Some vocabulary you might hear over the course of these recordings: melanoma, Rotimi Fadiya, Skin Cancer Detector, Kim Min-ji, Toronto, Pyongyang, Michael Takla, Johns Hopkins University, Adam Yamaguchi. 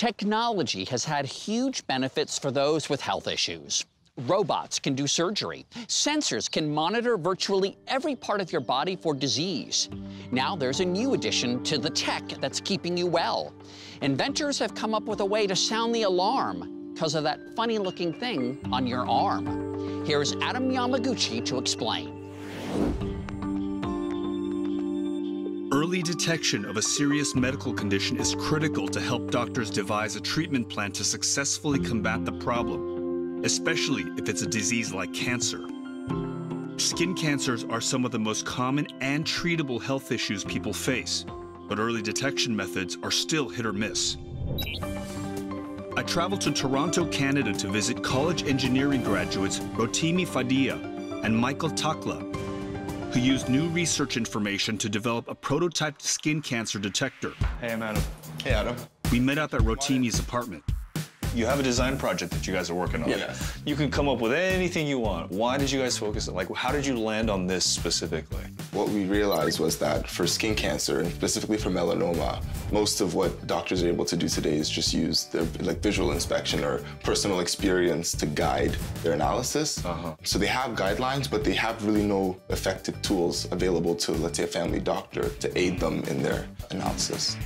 Technology has had huge benefits for those with health issues. Robots can do surgery. Sensors can monitor virtually every part of your body for disease. Now there's a new addition to the tech that's keeping you well. Inventors have come up with a way to sound the alarm because of that funny-looking thing on your arm. Here's Adam Yamaguchi to explain. Early detection of a serious medical condition is critical to help doctors devise a treatment plan to successfully combat the problem, especially if it's a disease like cancer. Skin cancers are some of the most common and treatable health issues people face, but early detection methods are still hit or miss. I traveled to Toronto, Canada to visit college engineering graduates Rotimi Fadiya and Michael Takla, who used new research information to develop a prototype skin cancer detector. Hey, I'm Adam. Hey, Adam. We met up at Rotimi's apartment. You have a design project that you guys are working on. Yeah. You can come up with anything you want. Why did you guys focus on, like, how did you land on this specifically? What we realized was that for skin cancer, and specifically for melanoma, most of what doctors are able to do today is just use their, like, visual inspection or personal experience to guide their analysis. So they have guidelines, but they have really no effective tools available to, let's say, a family doctor to aid them in their analysis.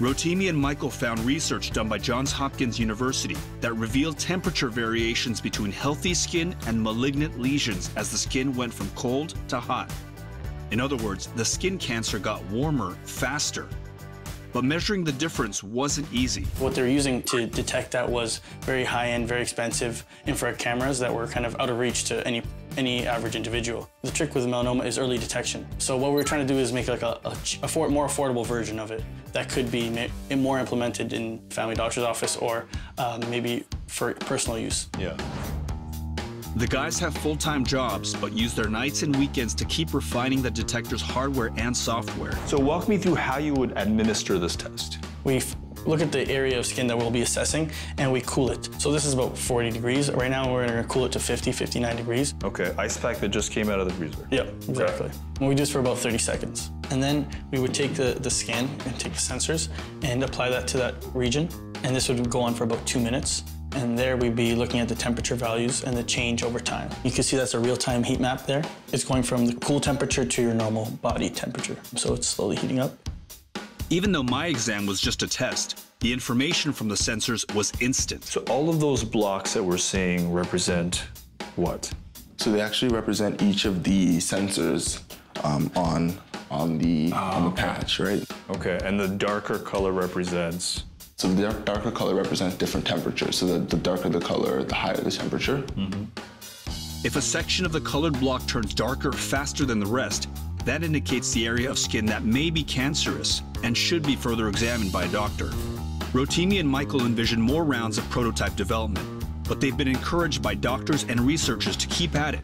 Rotimi and Michael found research done by Johns Hopkins University that revealed temperature variations between healthy skin and malignant lesions as the skin went from cold to hot. In other words, the skin cancer got warmer faster. But measuring the difference wasn't easy. What they're using to detect that was very high-end, very expensive infrared cameras that were kind of out of reach to any average individual. The trick with melanoma is early detection. So what we're trying to do is make like a more affordable version of it that could be more implemented in family doctor's office or maybe for personal use. Yeah. The guys have full-time jobs, but use their nights and weekends to keep refining the detector's hardware and software. So walk me through how you would administer this test. We look at the area of skin that we'll be assessing, and we cool it. So this is about 40 degrees. Right now, we're going to cool it to 50, 59 degrees. OK, ice pack that just came out of the freezer. Yep, exactly. Okay. And we do this for about 30 seconds. And then we would take the skin and take the sensors and apply that to that region. And this would go on for about 2 minutes. And there we'd be looking at the temperature values and the change over time. You can see that's a real-time heat map there. It's going from the cool temperature to your normal body temperature. So it's slowly heating up. Even though my exam was just a test, the information from the sensors was instant. So all of those blocks that we're seeing represent what? So they actually represent each of the sensors on the patch, right? OK, and the darker color represents? So the darker color represents different temperatures. So the darker the color, the higher the temperature. If a section of the colored block turns darker faster than the rest, that indicates the area of skin that may be cancerous and should be further examined by a doctor. Rotimi and Michael envision more rounds of prototype development, but they've been encouraged by doctors and researchers to keep at it.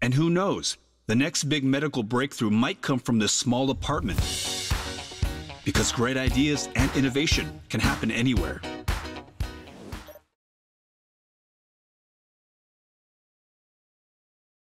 And who knows, the next big medical breakthrough might come from this small apartment. Because great ideas and innovation can happen anywhere.